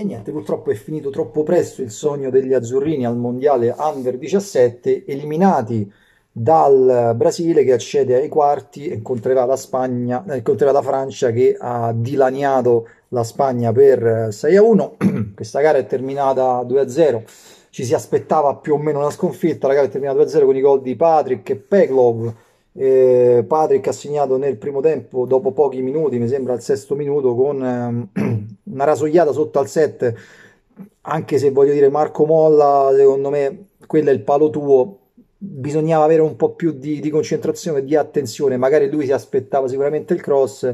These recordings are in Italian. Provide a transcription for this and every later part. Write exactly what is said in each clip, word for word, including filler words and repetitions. E niente, purtroppo è finito troppo presto il sogno degli azzurrini al mondiale under diciassette, eliminati dal Brasile che accede ai quarti e incontrerà la Spagna, eh, incontrerà la Francia che ha dilaniato la Spagna per sei a uno. Questa gara è terminata due a zero, ci si aspettava più o meno una sconfitta, la gara è terminata due a zero con i gol di Patryk e Peglow. Eh, Patryk ha segnato nel primo tempo dopo pochi minuti, mi sembra al sesto minuto, con ehm, una rasoiata sotto al set, anche se voglio dire Marco Molla, secondo me quello è il palo tuo, bisognava avere un po' più di, di concentrazione, di attenzione, magari lui si aspettava sicuramente il cross,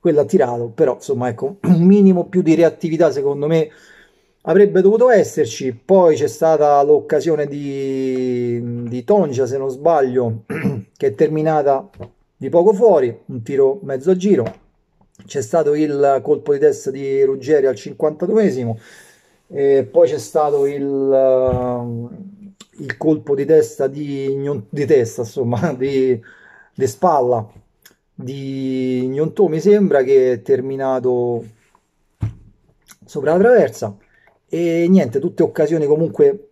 quello ha tirato, però insomma ecco, un minimo più di reattività secondo me avrebbe dovuto esserci. Poi c'è stata l'occasione di, di Tonga, se non sbaglio, che è terminata di poco fuori, un tiro mezzo a giro. C'è stato il colpo di testa di Ruggeri al cinquantaduesimo, e poi c'è stato il, il colpo di testa di, di testa, insomma, di, di spalla di Gnontò, mi sembra, che è terminato sopra la traversa. E niente, tutte occasioni comunque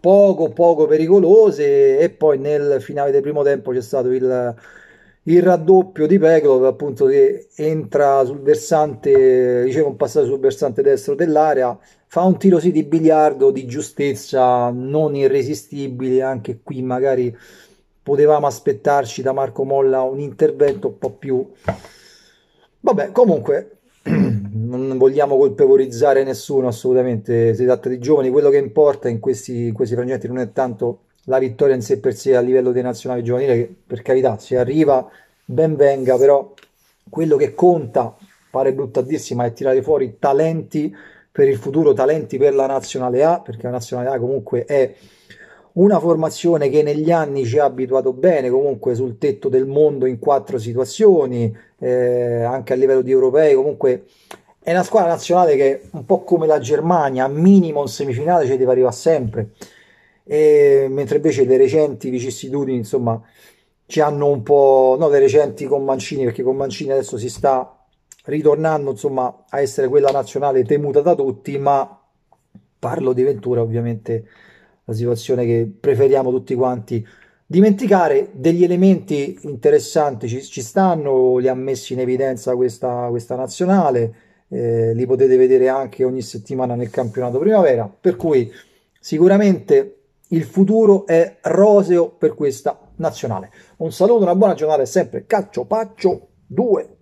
poco poco pericolose. E poi nel finale del primo tempo c'è stato il, il raddoppio di Peglow, appunto, che entra sul versante, riceve un passaggio sul versante destro dell'area, fa un tiro sì di biliardo, di giustezza, non irresistibile. Anche qui magari potevamo aspettarci da Marco Molla un intervento un po' più, vabbè, comunque non vogliamo colpevolizzare nessuno, assolutamente, si tratta di giovani, quello che importa in questi, in questi frangenti non è tanto la vittoria in sé per sé a livello dei nazionali giovanili, che per carità se arriva ben venga, però quello che conta, pare brutto a dirsi, ma è tirare fuori talenti per il futuro, talenti per la nazionale A, perché la nazionale A comunque è una formazione che negli anni ci ha abituato bene, comunque sul tetto del mondo in quattro situazioni, eh, anche a livello di europei, comunque è una squadra nazionale che un po' come la Germania, a minimo in semifinale ci deve arrivare sempre, e, mentre invece le recenti vicissitudini, insomma, ci hanno un po', no, le recenti con Mancini, perché con Mancini adesso si sta ritornando, insomma, a essere quella nazionale temuta da tutti, ma parlo di Ventura ovviamente, la situazione che preferiamo tutti quanti dimenticare. Degli elementi interessanti ci, ci stanno, li ha messi in evidenza questa, questa nazionale, eh, li potete vedere anche ogni settimana nel campionato primavera, per cui sicuramente il futuro è roseo per questa nazionale. Un saluto, una buona giornata e sempre Cacciopaccio due.